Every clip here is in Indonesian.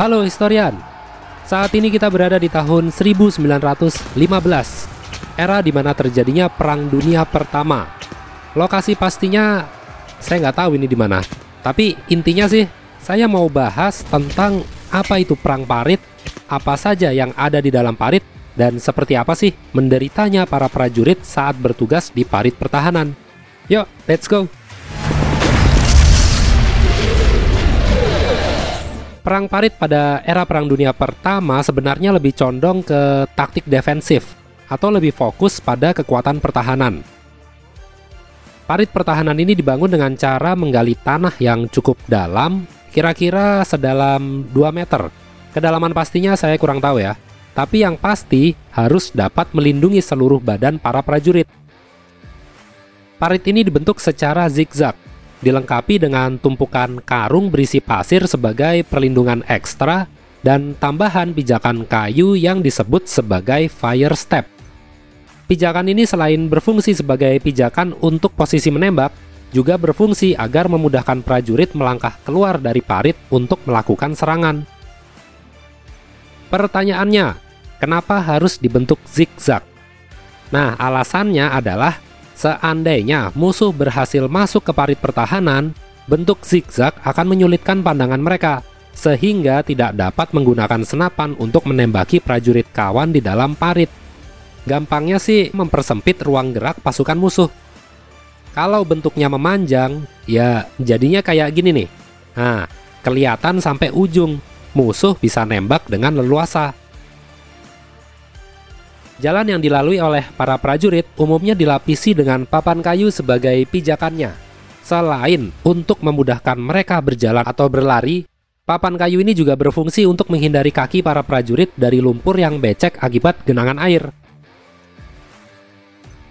Halo historian, saat ini kita berada di tahun 1915, era di mana terjadinya Perang Dunia Pertama. Lokasi pastinya saya nggak tahu ini di mana, tapi intinya sih saya mau bahas tentang apa itu perang parit, apa saja yang ada di dalam parit, dan seperti apa sih menderitanya para prajurit saat bertugas di parit pertahanan. Yuk, let's go! Perang parit pada era Perang Dunia Pertama sebenarnya lebih condong ke taktik defensif atau lebih fokus pada kekuatan pertahanan. Parit pertahanan ini dibangun dengan cara menggali tanah yang cukup dalam, kira-kira sedalam 2 meter. Kedalaman pastinya saya kurang tahu ya, tapi yang pasti harus dapat melindungi seluruh badan para prajurit. Parit ini dibentuk secara zigzag, dilengkapi dengan tumpukan karung berisi pasir sebagai perlindungan ekstra dan tambahan pijakan kayu yang disebut sebagai fire step. Pijakan ini selain berfungsi sebagai pijakan untuk posisi menembak, juga berfungsi agar memudahkan prajurit melangkah keluar dari parit untuk melakukan serangan. Pertanyaannya, kenapa harus dibentuk zigzag? Nah, alasannya adalah seandainya musuh berhasil masuk ke parit pertahanan, bentuk zigzag akan menyulitkan pandangan mereka, sehingga tidak dapat menggunakan senapan untuk menembaki prajurit kawan di dalam parit. Gampangnya sih mempersempit ruang gerak pasukan musuh. Kalau bentuknya memanjang, ya jadinya kayak gini nih. Nah, kelihatan sampai ujung, musuh bisa nembak dengan leluasa. Jalan yang dilalui oleh para prajurit umumnya dilapisi dengan papan kayu sebagai pijakannya. Selain untuk memudahkan mereka berjalan atau berlari, papan kayu ini juga berfungsi untuk menghindari kaki para prajurit dari lumpur yang becek akibat genangan air.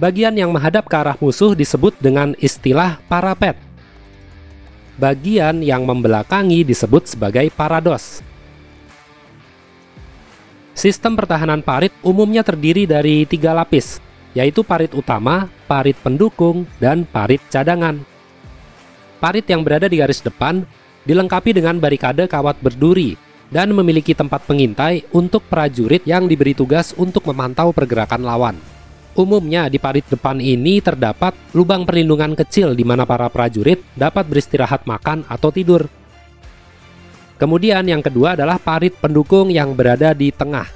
Bagian yang menghadap ke arah musuh disebut dengan istilah parapet. Bagian yang membelakangi disebut sebagai parados. Sistem pertahanan parit umumnya terdiri dari 3 lapis, yaitu parit utama, parit pendukung, dan parit cadangan. Parit yang berada di garis depan dilengkapi dengan barikade kawat berduri dan memiliki tempat pengintai untuk prajurit yang diberi tugas untuk memantau pergerakan lawan. Umumnya di parit depan ini terdapat lubang perlindungan kecil di mana para prajurit dapat beristirahat makan atau tidur. Kemudian yang kedua adalah parit pendukung yang berada di tengah.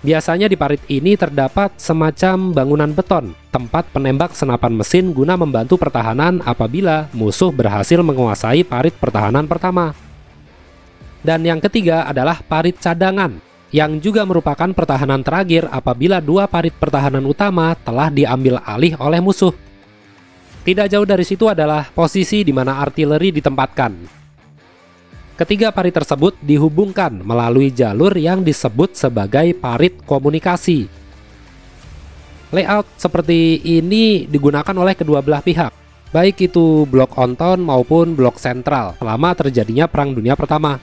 Biasanya di parit ini terdapat semacam bangunan beton, tempat penembak senapan mesin guna membantu pertahanan apabila musuh berhasil menguasai parit pertahanan pertama. Dan yang ketiga adalah parit cadangan, yang juga merupakan pertahanan terakhir apabila 2 parit pertahanan utama telah diambil alih oleh musuh. Tidak jauh dari situ adalah posisi di mana artileri ditempatkan. Ketiga parit tersebut dihubungkan melalui jalur yang disebut sebagai parit komunikasi. Layout seperti ini digunakan oleh kedua belah pihak, baik itu blok onton maupun blok sentral selama terjadinya Perang Dunia Pertama.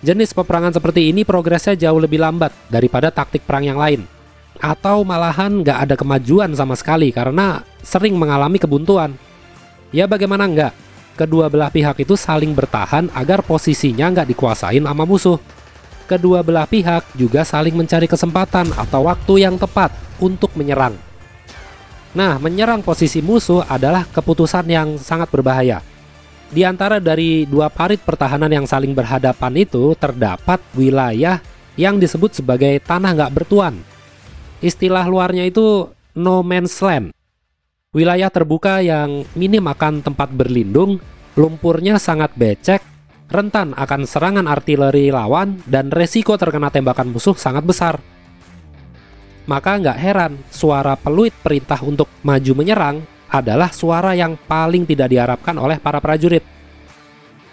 Jenis peperangan seperti ini progresnya jauh lebih lambat daripada taktik perang yang lain, atau malahan nggak ada kemajuan sama sekali karena sering mengalami kebuntuan. Ya bagaimana enggak? Kedua belah pihak itu saling bertahan agar posisinya nggak dikuasain sama musuh. Kedua belah pihak juga saling mencari kesempatan atau waktu yang tepat untuk menyerang. Nah, menyerang posisi musuh adalah keputusan yang sangat berbahaya. Di antara dari 2 parit pertahanan yang saling berhadapan itu terdapat wilayah yang disebut sebagai tanah nggak bertuan. Istilah luarnya itu no man's land. Wilayah terbuka yang minim akan tempat berlindung, lumpurnya sangat becek, rentan akan serangan artileri lawan, dan resiko terkena tembakan musuh sangat besar. Maka nggak heran, suara peluit perintah untuk maju menyerang adalah suara yang paling tidak diharapkan oleh para prajurit.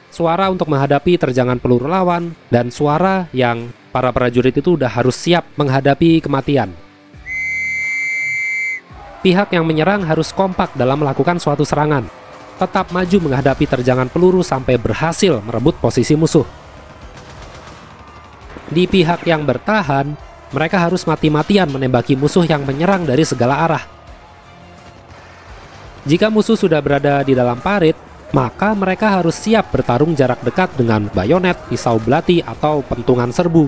Suara untuk menghadapi terjangan peluru lawan, dan suara yang para prajurit itu udah harus siap menghadapi kematian. Pihak yang menyerang harus kompak dalam melakukan suatu serangan, tetap maju menghadapi terjangan peluru sampai berhasil merebut posisi musuh. Di pihak yang bertahan, mereka harus mati-matian menembaki musuh yang menyerang dari segala arah. Jika musuh sudah berada di dalam parit, maka mereka harus siap bertarung jarak dekat dengan bayonet, pisau belati, atau pentungan serbu.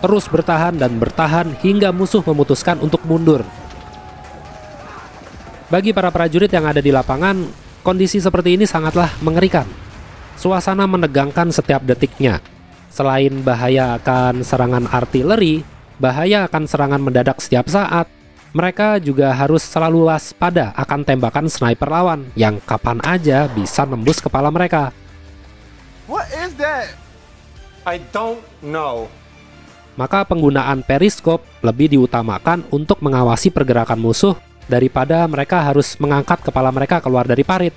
Terus bertahan dan bertahan hingga musuh memutuskan untuk mundur. Bagi para prajurit yang ada di lapangan, kondisi seperti ini sangatlah mengerikan. Suasana menegangkan setiap detiknya. Selain bahaya akan serangan artileri, bahaya akan serangan mendadak setiap saat, mereka juga harus selalu waspada akan tembakan sniper lawan yang kapan aja bisa nembus kepala mereka. What is that? I don't know. Maka penggunaan periskop lebih diutamakan untuk mengawasi pergerakan musuh daripada mereka harus mengangkat kepala mereka keluar dari parit.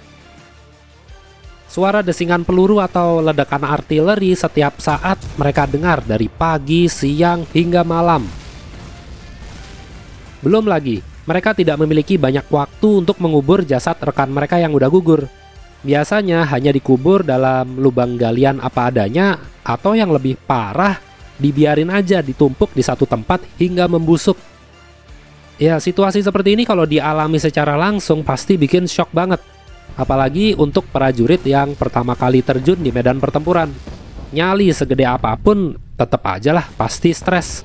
Suara desingan peluru atau ledakan artileri setiap saat mereka dengar dari pagi, siang, hingga malam. Belum lagi, mereka tidak memiliki banyak waktu untuk mengubur jasad rekan mereka yang udah gugur. Biasanya hanya dikubur dalam lubang galian apa adanya, atau yang lebih parah, dibiarin aja ditumpuk di satu tempat hingga membusuk. Ya, situasi seperti ini kalau dialami secara langsung pasti bikin shock banget. Apalagi untuk prajurit yang pertama kali terjun di medan pertempuran. Nyali segede apapun, tetap aja lah pasti stres.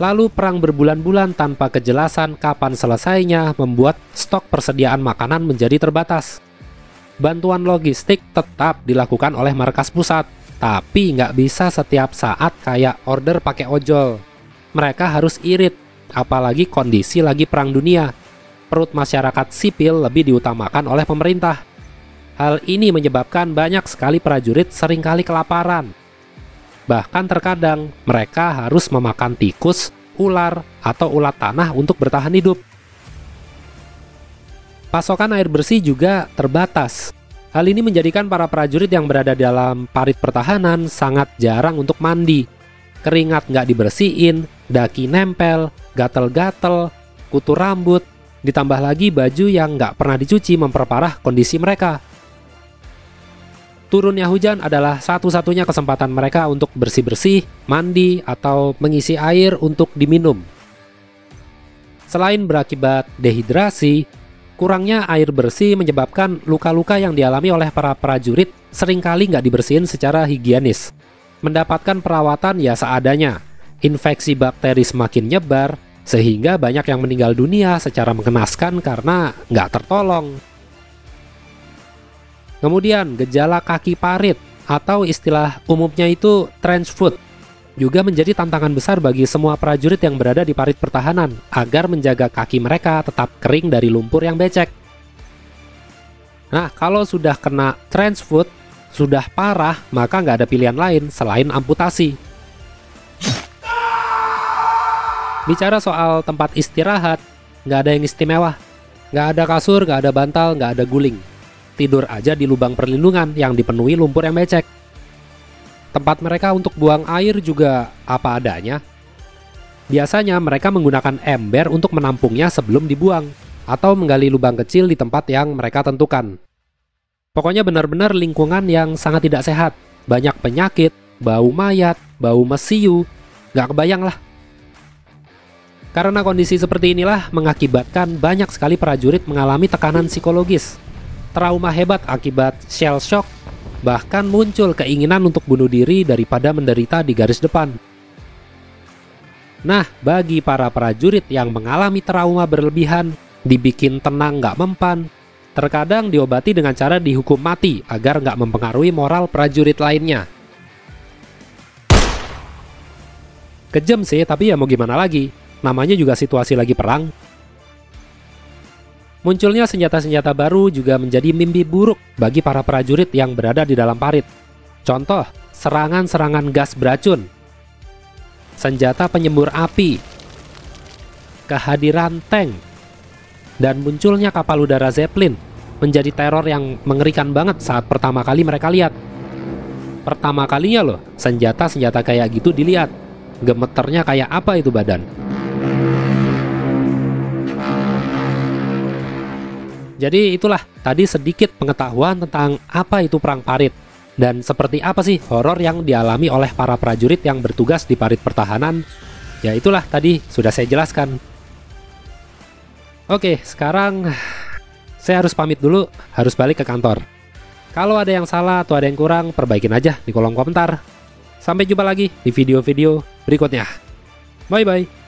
Lalu perang berbulan-bulan tanpa kejelasan kapan selesainya membuat stok persediaan makanan menjadi terbatas. Bantuan logistik tetap dilakukan oleh markas pusat, tapi nggak bisa setiap saat kayak order pakai ojol. Mereka harus irit, apalagi kondisi lagi perang dunia. Perut masyarakat sipil lebih diutamakan oleh pemerintah. Hal ini menyebabkan banyak sekali prajurit seringkali kelaparan. Bahkan terkadang mereka harus memakan tikus, ular, atau ulat tanah untuk bertahan hidup. Pasokan air bersih juga terbatas. Hal ini menjadikan para prajurit yang berada dalam parit pertahanan sangat jarang untuk mandi. Keringat nggak dibersihin, daki nempel, gatel-gatel, kutu rambut, ditambah lagi baju yang nggak pernah dicuci memperparah kondisi mereka. Turunnya hujan adalah satu-satunya kesempatan mereka untuk bersih-bersih, mandi, atau mengisi air untuk diminum. Selain berakibat dehidrasi, kurangnya air bersih menyebabkan luka-luka yang dialami oleh para prajurit seringkali nggak dibersihin secara higienis. Mendapatkan perawatan ya seadanya, infeksi bakteri semakin nyebar, sehingga banyak yang meninggal dunia secara mengenaskan karena nggak tertolong. Kemudian gejala kaki parit atau istilah umumnya itu trench foot juga menjadi tantangan besar bagi semua prajurit yang berada di parit pertahanan agar menjaga kaki mereka tetap kering dari lumpur yang becek. Nah, kalau sudah kena trench foot, sudah parah, maka nggak ada pilihan lain selain amputasi. Bicara soal tempat istirahat, nggak ada yang istimewa. Nggak ada kasur, nggak ada bantal, nggak ada guling. Tidur aja di lubang perlindungan yang dipenuhi lumpur yang becek. Tempat mereka untuk buang air juga apa adanya. Biasanya mereka menggunakan ember untuk menampungnya sebelum dibuang, atau menggali lubang kecil di tempat yang mereka tentukan. Pokoknya benar-benar lingkungan yang sangat tidak sehat. Banyak penyakit, bau mayat, bau mesiu, nggak kebayang lah. Karena kondisi seperti inilah mengakibatkan banyak sekali prajurit mengalami tekanan psikologis. Trauma hebat akibat shell shock, bahkan muncul keinginan untuk bunuh diri daripada menderita di garis depan. Nah, bagi para prajurit yang mengalami trauma berlebihan, dibikin tenang nggak mempan, terkadang diobati dengan cara dihukum mati agar nggak mempengaruhi moral prajurit lainnya. Kejam sih, tapi ya mau gimana lagi, namanya juga situasi lagi perang. Munculnya senjata-senjata baru juga menjadi mimpi buruk bagi para prajurit yang berada di dalam parit. Contoh, serangan-serangan gas beracun, senjata penyembur api, kehadiran tank, dan munculnya kapal udara Zeppelin menjadi teror yang mengerikan banget saat pertama kali mereka lihat. Pertama kalinya loh, senjata-senjata kayak gitu dilihat. Gemeternya kayak apa itu badan. Jadi itulah tadi sedikit pengetahuan tentang apa itu perang parit dan seperti apa sih horor yang dialami oleh para prajurit yang bertugas di parit pertahanan. Ya itulah tadi sudah saya jelaskan. Oke, sekarang Saya harus pamit dulu, harus balik ke kantor. Kalau ada yang salah atau ada yang kurang, perbaikin aja di kolom komentar. Sampai jumpa lagi di video-video berikutnya. Bye-bye.